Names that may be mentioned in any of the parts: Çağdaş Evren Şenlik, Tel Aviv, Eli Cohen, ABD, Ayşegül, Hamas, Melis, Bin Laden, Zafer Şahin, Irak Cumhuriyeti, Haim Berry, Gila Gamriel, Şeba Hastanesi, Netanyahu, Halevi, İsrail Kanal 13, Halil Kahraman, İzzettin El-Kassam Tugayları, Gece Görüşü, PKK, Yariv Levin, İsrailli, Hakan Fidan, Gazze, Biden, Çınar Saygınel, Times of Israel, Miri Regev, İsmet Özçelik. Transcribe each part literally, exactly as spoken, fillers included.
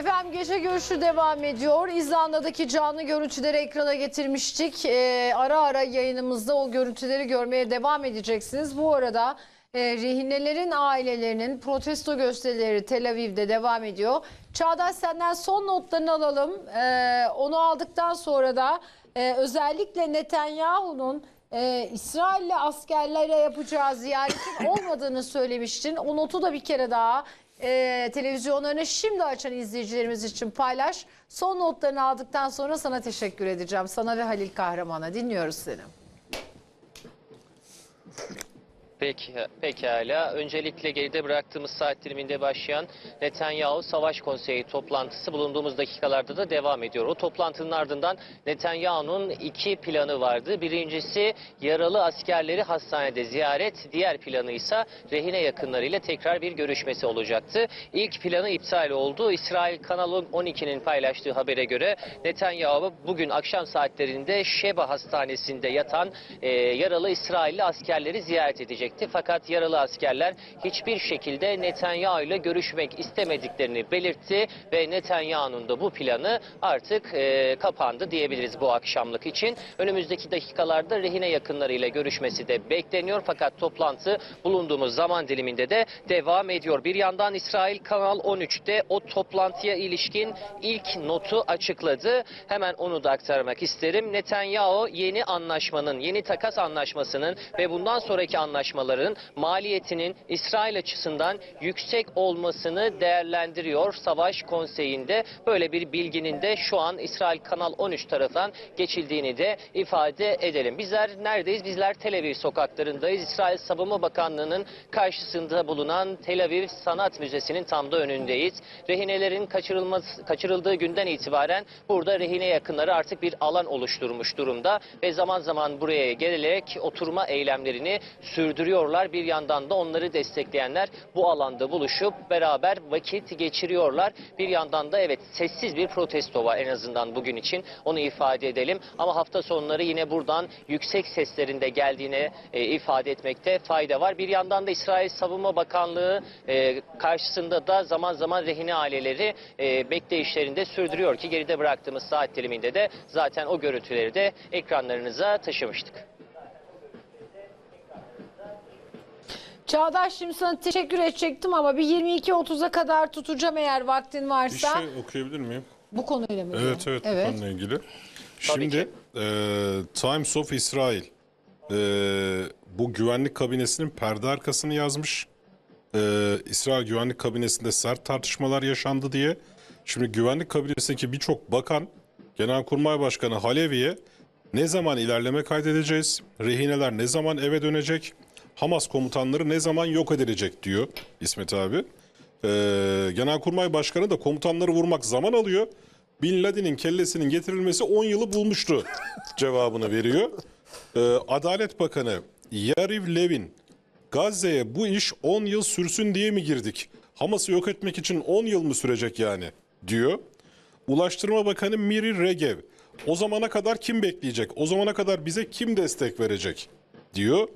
Efendim gece görüşü devam ediyor. İzlanda'daki canlı görüntüleri ekrana getirmiştik. Ee, ara ara yayınımızda o görüntüleri görmeye devam edeceksiniz. Bu arada e, rehinelerin ailelerinin protesto gösterileri Tel Aviv'de devam ediyor. Çağdaş, senden son notlarını alalım. Ee, onu aldıktan sonra da e, özellikle Netanyahu'nun e, İsrailli askerlere yapacağı ziyaretin olmadığını söylemiştin. O notu da bir kere daha Ee, televizyonlarını şimdi açan izleyicilerimiz için paylaş. Son notlarını aldıktan sonra sana teşekkür edeceğim. Sana ve Halil Kahraman'a. Dinliyoruz seni. Peki, pekala. Öncelikle geride bıraktığımız saat diliminde başlayan Netanyahu Savaş Konseyi toplantısı bulunduğumuz dakikalarda da devam ediyor. O toplantının ardından Netanyahu'nun iki planı vardı. Birincisi yaralı askerleri hastanede ziyaret, diğer planı ise rehine yakınlarıyla tekrar bir görüşmesi olacaktı. İlk planı iptal oldu. İsrail Kanal on ikinin paylaştığı habere göre Netanyahu bugün akşam saatlerinde Şeba Hastanesi'nde yatan e, yaralı İsrailli askerleri ziyaret edecek. Fakat yaralı askerler hiçbir şekilde Netanyahu ile görüşmek istemediklerini belirtti ve Netanyahu'nun da bu planı artık e, kapandı diyebiliriz bu akşamlık için. Önümüzdeki dakikalarda rehine yakınlarıyla görüşmesi de bekleniyor, fakat toplantı bulunduğumuz zaman diliminde de devam ediyor. Bir yandan İsrail Kanal on üçte o toplantıya ilişkin ilk notu açıkladı. Hemen onu da aktarmak isterim. Netanyahu yeni anlaşmanın, yeni takas anlaşmasının ve bundan sonraki anlaşmanın maliyetinin İsrail açısından yüksek olmasını değerlendiriyor. Savaş Konseyi'nde böyle bir bilginin de şu an İsrail Kanal on üç tarafından geçildiğini de ifade edelim. Bizler neredeyiz? Bizler Tel Aviv sokaklarındayız. İsrail Savunma Bakanlığı'nın karşısında bulunan Tel Aviv Sanat Müzesi'nin tam da önündeyiz. Rehinelerin kaçırılması, kaçırıldığı günden itibaren burada rehine yakınları artık bir alan oluşturmuş durumda ve zaman zaman buraya gelerek oturma eylemlerini sürdürüyorlar. Duruyorlar. Bir yandan da onları destekleyenler bu alanda buluşup beraber vakit geçiriyorlar. Bir yandan da evet, sessiz bir protesto var en azından bugün için. Onu ifade edelim. Ama hafta sonları yine buradan yüksek seslerinde geldiğini e, ifade etmekte fayda var. Bir yandan da İsrail Savunma Bakanlığı e, karşısında da zaman zaman rehine aileleri e, bekleyişlerinde sürdürüyor ki geride bıraktığımız saat diliminde de zaten o görüntüleri de ekranlarınıza taşımıştık. Çağdaş, şimdi sana teşekkür edecektim ama bir yirmi iki otuza kadar tutacağım eğer vaktin varsa. Bir şey okuyabilir miyim? Bu konuyla mı? Evet, evet, evet, bu konuyla ilgili. Tabii şimdi e, Times of Israel e, bu güvenlik kabinesinin perde arkasını yazmış. E, İsrail güvenlik kabinesinde sert tartışmalar yaşandı diye. Şimdi güvenlik kabinesindeki birçok bakan, Genelkurmay Başkanı Halevi'ye ne zaman ilerleme kaydedeceğiz, rehineler ne zaman eve dönecek, Hamas komutanları ne zaman yok edilecek diyor İsmet abi. Ee, Genelkurmay Başkanı da komutanları vurmak zaman alıyor. Bin Laden'in kellesinin getirilmesi on yılı bulmuştu cevabını veriyor. Ee, Adalet Bakanı Yariv Levin, Gazze'ye bu iş on yıl sürsün diye mi girdik? Hamas'ı yok etmek için on yıl mı sürecek yani diyor. Ulaştırma Bakanı Miri Regev, o zamana kadar kim bekleyecek? O zamana kadar bize kim destek verecek diyor.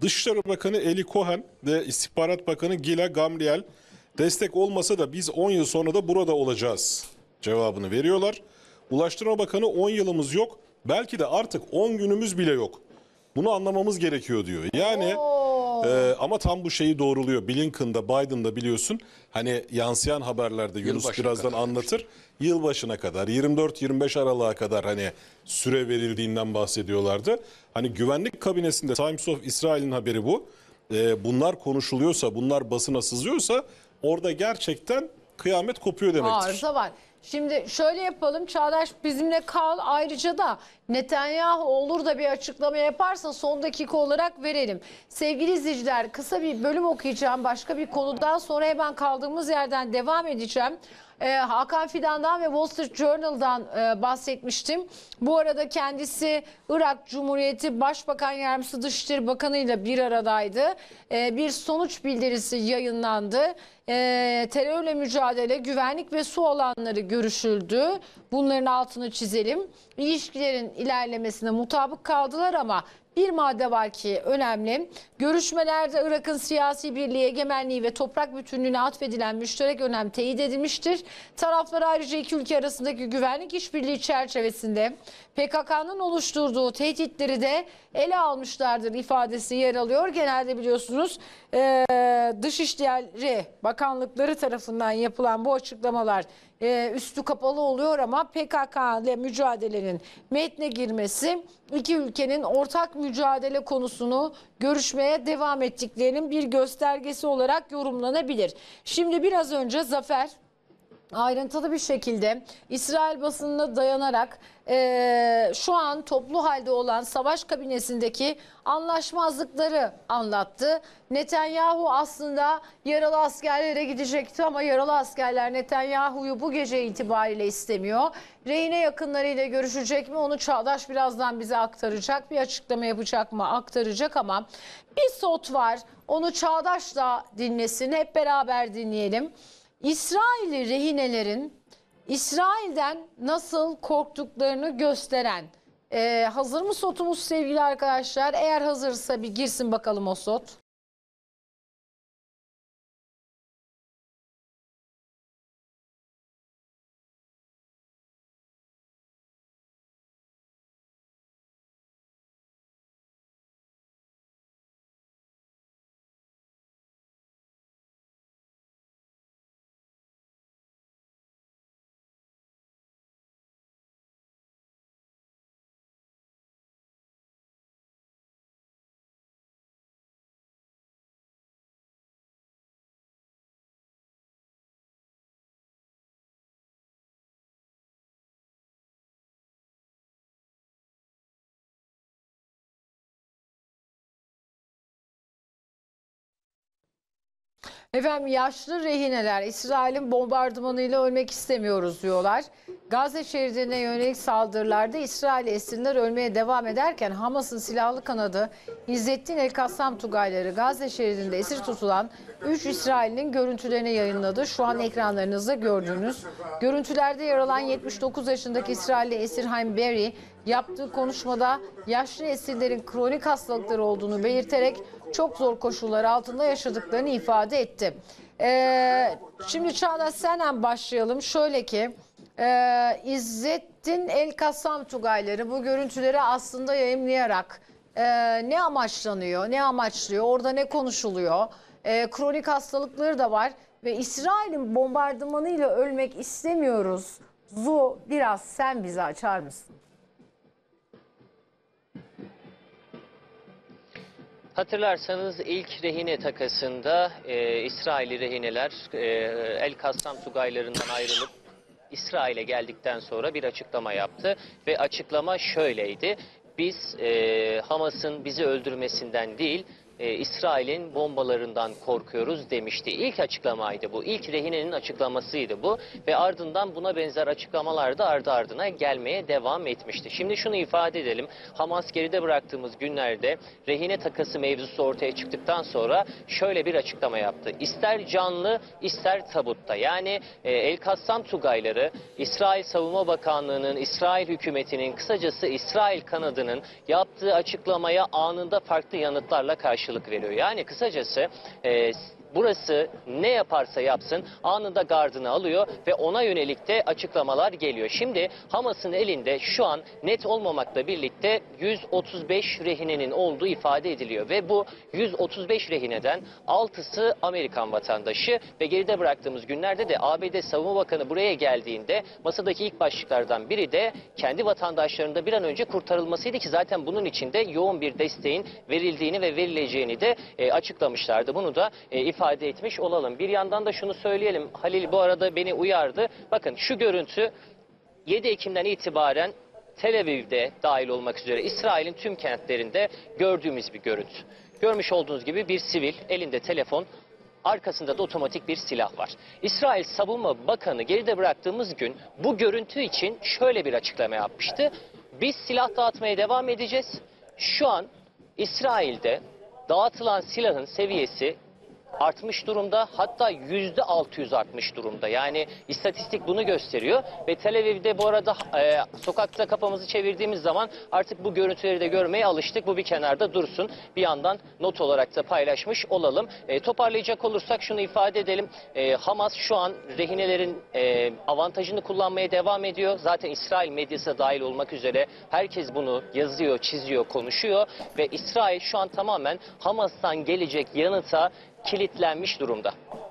Dışişleri Bakanı Eli Cohen ve İstihbarat Bakanı Gila Gamriel destek olmasa da biz on yıl sonra da burada olacağız cevabını veriyorlar. Ulaştırma Bakanı on yılımız yok, belki de artık on günümüz bile yok. Bunu anlamamız gerekiyor diyor. Yani e, ama tam bu şeyi doğruluyor. Blinken'da, Biden'da biliyorsun hani yansıyan haberlerde Yunus Yılbaşına birazdan anlatır. Yılbaşına kadar, yirmi dört yirmi beş Aralık'a kadar hani süre verildiğinden bahsediyorlardı. Hani güvenlik kabinesinde Times of Israel'in haberi bu. E, bunlar konuşuluyorsa, bunlar basına sızıyorsa orada gerçekten kıyamet kopuyor demektir. Arıza var. Şimdi şöyle yapalım Çağdaş, bizimle kal, ayrıca da Netanyahu olur da bir açıklama yaparsa son dakika olarak verelim. Sevgili izleyiciler, kısa bir bölüm okuyacağım başka bir konudan sonra hemen kaldığımız yerden devam edeceğim. Ee, Hakan Fidan'dan ve Wall Street Journal'dan e, bahsetmiştim. Bu arada kendisi Irak Cumhuriyeti Başbakan Yardımcısı Dışişleri Bakanı ile bir aradaydı. E, bir sonuç bildirisi yayınlandı. E, terörle mücadele, güvenlik ve su alanları görüşüldü. Bunların altını çizelim. İlişkilerin ilerlemesine mutabık kaldılar ama bir madde var ki önemli. Görüşmelerde Irak'ın siyasi birliği, egemenliği ve toprak bütünlüğüne atfedilen müşterek önem teyit edilmiştir. Taraflar ayrıca iki ülke arasındaki güvenlik işbirliği çerçevesinde P K K'nın oluşturduğu tehditleri de ele almışlardır ifadesi yer alıyor. Genelde biliyorsunuz Dışişleri Bakanlıkları tarafından yapılan bu açıklamalar üstü kapalı oluyor ama P K K ile mücadelenin metne girmesi iki ülkenin ortak mücadele konusunu görüşmeye devam ettiklerinin bir göstergesi olarak yorumlanabilir. Şimdi biraz önce Zafer ayrıntılı bir şekilde İsrail basınına dayanarak e, şu an toplu halde olan savaş kabinesindeki anlaşmazlıkları anlattı. Netanyahu aslında yaralı askerlere gidecekti ama yaralı askerler Netanyahu'yu bu gece itibariyle istemiyor. Rehine yakınlarıyla görüşecek mi? Onu Çağdaş birazdan bize aktaracak. Bir açıklama yapacak mı? Aktaracak ama bir sot var. Onu Çağdaş da dinlesin. Hep beraber dinleyelim. İsrailli rehinelerin İsrail'den nasıl korktuklarını gösteren ee, hazır mı sotumuz sevgili arkadaşlar? Eğer hazırsa bir girsin bakalım o sot. Efendim yaşlı rehineler İsrail'in bombardımanıyla ölmek istemiyoruz diyorlar. Gazze şeridine yönelik saldırılarda İsrail esirler ölmeye devam ederken Hamas'ın silahlı kanadı İzzettin El-Kassam Tugayları Gazze şeridinde esir tutulan üç İsrail'in görüntülerini yayınladı. Şu an ekranlarınızda gördüğünüz görüntülerde yer alan yetmiş dokuz yaşındaki İsrailli esir Haim Berry yaptığı konuşmada yaşlı esirlerin kronik hastalıkları olduğunu belirterek çok zor koşullar altında yaşadıklarını ifade etti. Ee, şimdi Çağdaş senden başlayalım. Şöyle ki e, İzzettin El-Kassam Tugayları bu görüntüleri aslında yayımlayarak e, ne amaçlanıyor, ne amaçlıyor, orada ne konuşuluyor? E, kronik hastalıkları da var ve İsrail'in bombardımanıyla ölmek istemiyoruz. Zu biraz sen bizi açar mısın? Hatırlarsanız ilk rehine takasında e, İsrailli rehineler e, El-Kassam Tugaylarından ayrılıp İsrail'e geldikten sonra bir açıklama yaptı. Ve açıklama şöyleydi. Biz e, Hamas'ın bizi öldürmesinden değil e, İsrail'in bombalarından korkuyoruz demişti. İlk açıklamaydı bu. İlk rehinenin açıklamasıydı bu. Ve ardından buna benzer açıklamalar da ardı ardına gelmeye devam etmişti. Şimdi şunu ifade edelim. Hamas geride bıraktığımız günlerde rehine takası mevzusu ortaya çıktıktan sonra şöyle bir açıklama yaptı. İster canlı ister tabutta. Yani e, El-Kassam Tugayları İsrail Savunma Bakanlığı'nın, İsrail hükümetinin, kısacası İsrail kanadının yaptığı açıklamaya anında farklı yanıtlarla karşılaştı. Veriyor. Yani kısacası e, burası ne yaparsa yapsın anında gardını alıyor ve ona yönelik de açıklamalar geliyor. Şimdi Hamas'ın elinde şu an net olmamakla birlikte yüz otuz beş rehinenin olduğu ifade ediliyor. Ve bu yüz otuz beş rehineden altısı Amerikan vatandaşı ve geride bıraktığımız günlerde de A B D Savunma Bakanı buraya geldiğinde masadaki ilk başlıklardan biri de kendi vatandaşlarında bir an önce kurtarılmasıydı ki zaten bunun için de yoğun bir desteğin verildiğini ve verileceğini de e, açıklamışlardı. Bunu da e, ifade etmiş olalım. Bir yandan da şunu söyleyelim. Halil bu arada beni uyardı. Bakın şu görüntü yedi Ekim'den itibaren Tel Aviv'de dahil olmak üzere İsrail'in tüm kentlerinde gördüğümüz bir görüntü. Görmüş olduğunuz gibi bir sivil elinde telefon, arkasında da otomatik bir silah var. İsrail Savunma Bakanı geride bıraktığımız gün bu görüntü için şöyle bir açıklama yapmıştı. Biz silah dağıtmaya devam edeceğiz. Şu an İsrail'de dağıtılan silahın seviyesi artmış durumda, hatta yüzde altı yüz artmış durumda. Yani istatistik bunu gösteriyor ve Tel Aviv'de bu arada e, sokakta kafamızı çevirdiğimiz zaman artık bu görüntüleri de görmeye alıştık. Bu bir kenarda dursun. Bir yandan not olarak da paylaşmış olalım. E, toparlayacak olursak şunu ifade edelim. E, Hamas şu an rehinelerin e, avantajını kullanmaya devam ediyor. Zaten İsrail medyası dahil olmak üzere herkes bunu yazıyor, çiziyor, konuşuyor ve İsrail şu an tamamen Hamas'tan gelecek yanıta kilitlenmiş durumda.